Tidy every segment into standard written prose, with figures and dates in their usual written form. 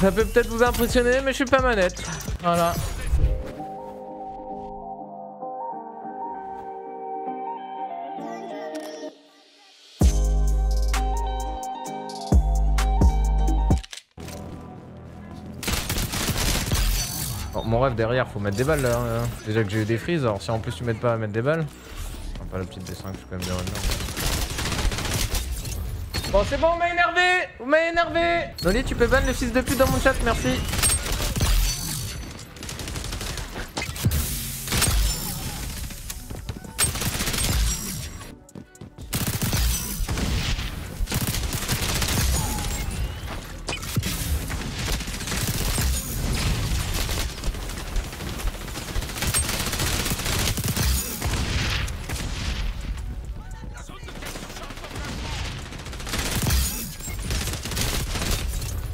Ça peut peut-être vous impressionner, mais je suis pas manette. Voilà. Bon, mon rêve derrière, faut mettre des balles là. Déjà que j'ai eu des freezes, alors si en plus tu m'aides pas à mettre des balles. Enfin, pas la petite dessin que je suis quand même bien là. Bon c'est bon, on m'a énervé, on m'a énervé. Noli, tu peux ban le fils de pute dans mon chat, merci.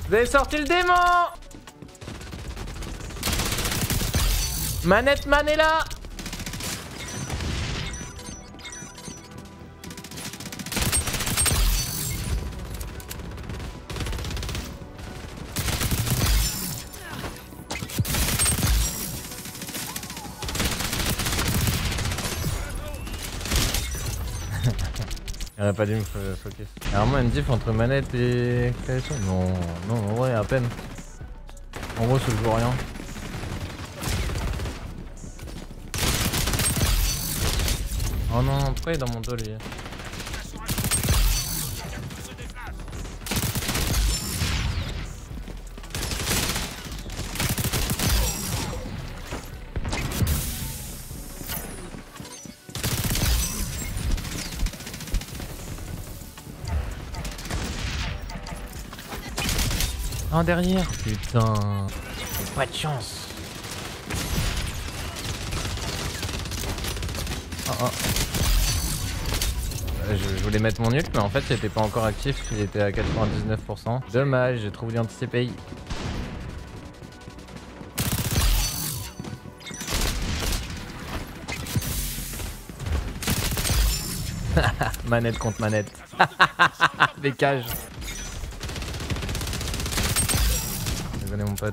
Vous avez sorti le démon. Manette man est là. Elle a pas dû me focus. Alors moi, une diff entre manette et création. Non, non, en vrai, à peine. En gros, ça ne vaut rien. Oh non, pourquoi il est dans mon dos, lui? Un derrière, putain, pas de chance. Oh, oh. Je voulais mettre mon ult, mais en fait, il n'était pas encore actif, il était à 99%. Dommage, j'ai trop voulu anticiper. Manette contre manette. Des cages. Venez mon pote.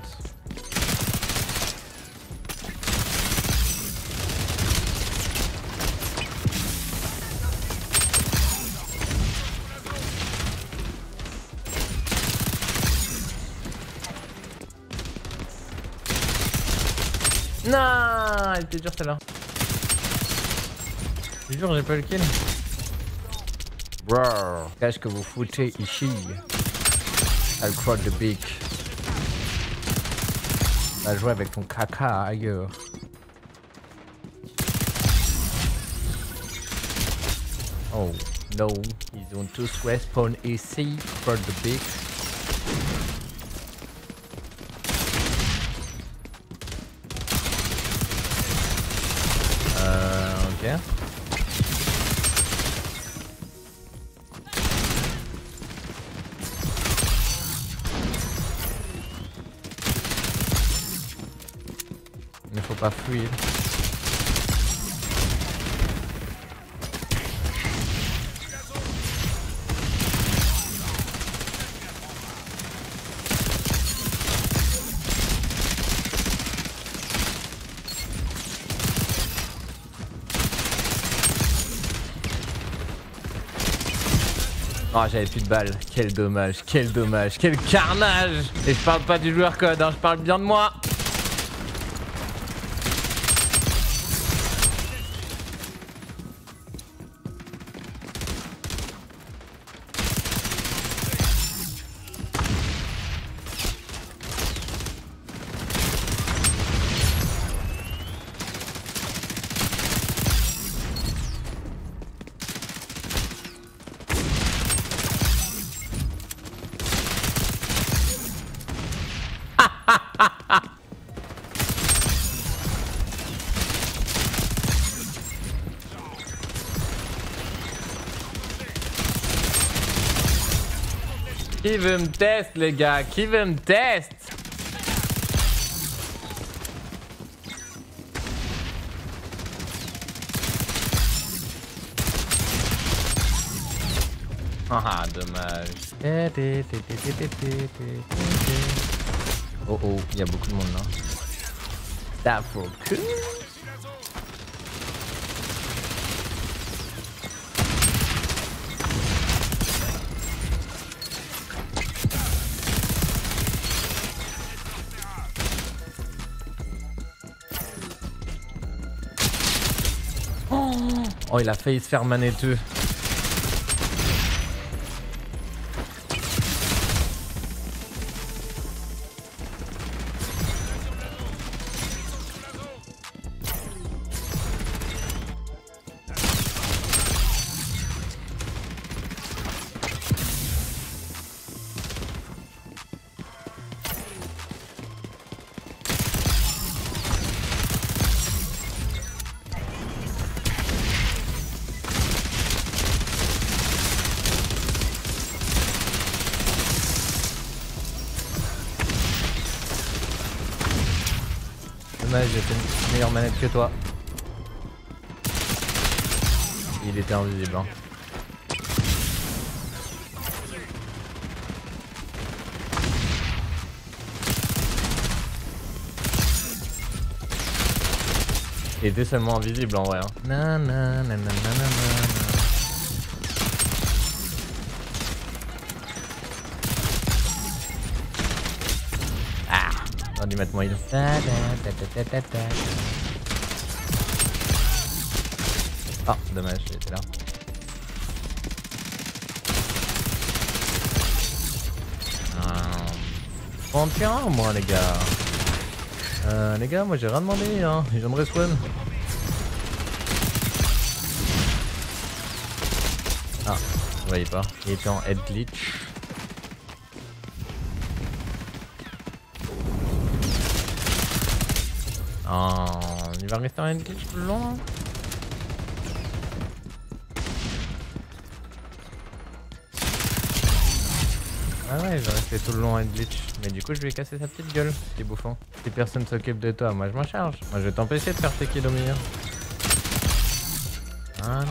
Non, elle était dure celle-là. C'est dur, j'ai pas le kill. Brrr, qu'est-ce que vous foutez ici? Elle croque de bique. À jouer avec ton caca ailleurs. Oh no, ils ont tous respawn ici for the big. Ok. Il ne faut pas fuir. Oh, j'avais plus de balles. Quel dommage, quel dommage, quel carnage. Et je parle pas du joueur code, hein, je parle bien de moi. Qui veut me test, les gars? Qui veut me test? Ah, dommage. Oh oh, il y a beaucoup de monde là. That for cool. Oh, il a failli se faire manetteux. J'ai fait une meilleure manette que toi. Il était invisible hein. Il était seulement invisible en vrai hein. Nanana nanana nanana. Dû mettre moyen. Ah, dommage, j'étais là. J'en tiens un, moi, les gars. Les gars, moi j'ai rien demandé, hein. J'aimerais swan. Ah, vous voyez pas. Il était en head glitch. Oh, il va rester un glitch plus long. Ah ouais, il va rester tout le long un glitch. Mais du coup, je lui ai cassé sa petite gueule, petit bouffon. Si personne s'occupe de toi, moi je m'en charge. Moi je vais t'empêcher de faire tes kills au milieu. Voilà.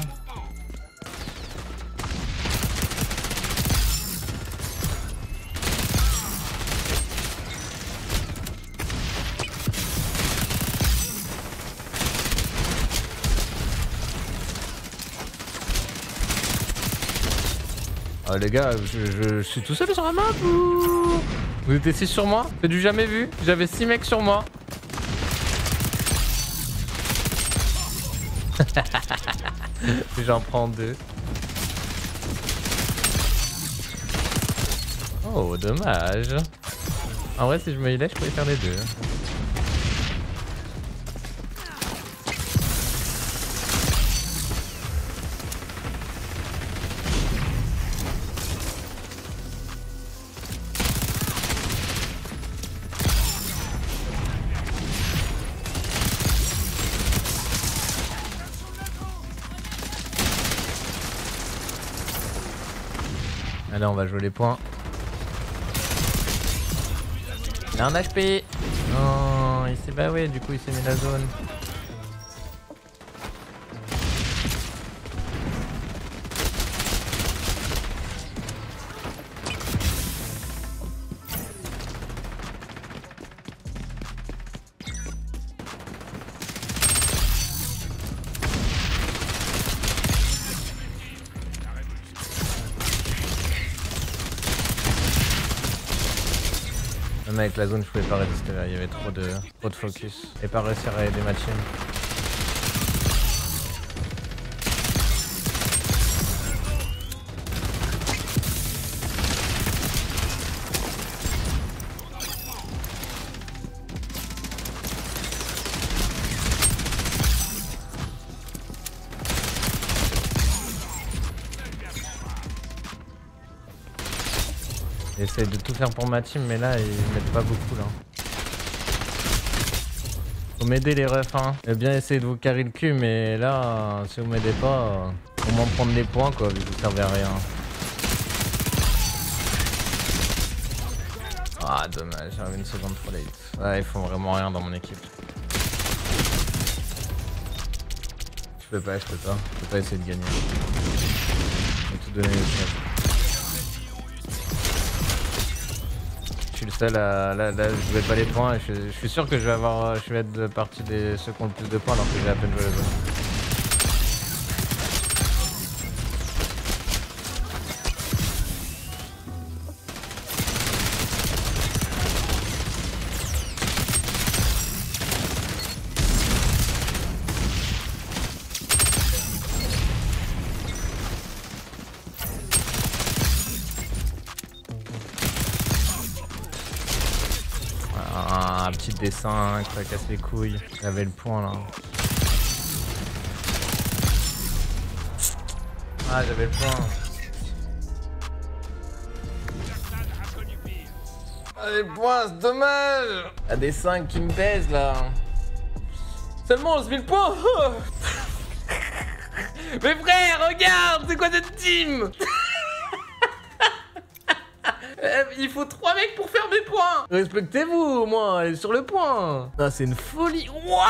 Les gars, je suis tout seul sur la map ou... Vous étiez 6 sur moi? C'est du jamais vu. J'avais 6 mecs sur moi. J'en prends 2. Oh, dommage. En vrai, si je me healais, je pouvais faire les deux. Allez, on va jouer les points. Il a un HP. Non, il s'est bah ouais, du coup il s'est mis la zone. Même avec la zone je pouvais pas résister là, il y avait trop de focus et pas réussir à aider ma team. J'essaie de tout faire pour ma team mais là ils mettent pas beaucoup là. Faut m'aider les refs hein. J'ai bien essayé de vous carrer le cul mais là si vous m'aidez pas, au moins prendre des points quoi, vu que vous servez à rien. Ah dommage, j'avais une seconde trop late. Ouais, ils font vraiment rien dans mon équipe. Je peux pas essayer de gagner. Je vais tout donner les choses. le seul à... Là je vais pas les points et je suis sûr que je vais avoir... Je vais être partie des ceux qui ont le plus de points alors que j'ai à peine joué le jeu. Un petit dessin, hein, que ça casse les couilles. J'avais le point là. Ah, j'avais le point. J'avais le point, c'est dommage. Y'a des 5 qui me pèsent là. Seulement 11 000 points. Mes frères, regarde, c'est quoi cette team? Il faut 3 mecs pour faire des points. Respectez-vous au moins, elle est sur le point. Ah, c'est une folie. Wouah,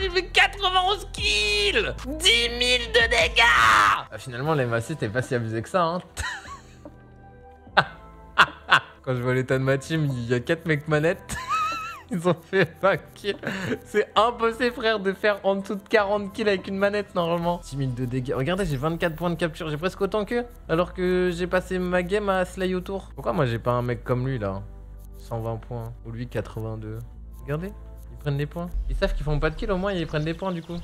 j'ai fait 91 kills, 10 000 de dégâts. Ah, finalement, les massifs, t'es pas si abusé que ça, hein. Quand je vois l'état de ma team, il y a 4 mecs manettes. Ils ont fait 20 kills. C'est impossible, frère, de faire en dessous de 40 kills avec une manette, normalement. 6 000 de dégâts. Regardez, j'ai 24 points de capture. J'ai presque autant qu'eux. Alors que j'ai passé ma game à slay autour. Pourquoi moi, j'ai pas un mec comme lui, là? 120 points. Ou lui, 82. Regardez, ils prennent des points. Ils savent qu'ils font pas de kills, au moins, ils prennent des points, du coup.